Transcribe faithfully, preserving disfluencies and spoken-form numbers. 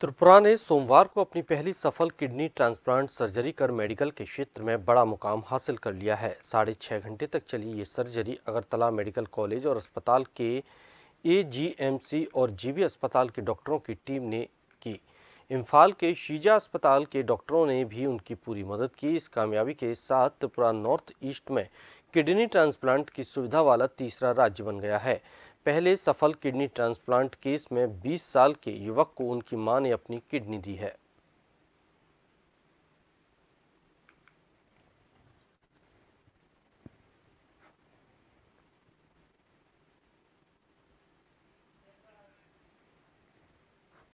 त्रिपुरा ने सोमवार को अपनी पहली सफल किडनी ट्रांसप्लांट सर्जरी कर मेडिकल के क्षेत्र में बड़ा मुकाम हासिल कर लिया है। साढ़े छः घंटे तक चली ये सर्जरी अगरतला मेडिकल कॉलेज और अस्पताल के एजीएमसी और जीबी अस्पताल के डॉक्टरों की टीम ने की। इम्फाल के शीजा अस्पताल के डॉक्टरों ने भी उनकी पूरी मदद की। इस कामयाबी के साथ त्रिपुरा नॉर्थ ईस्ट में किडनी ट्रांसप्लांट की सुविधा वाला तीसरा राज्य बन गया है। पहले सफल किडनी ट्रांसप्लांट केस में बीस साल के युवक को उनकी मां ने अपनी किडनी दी है।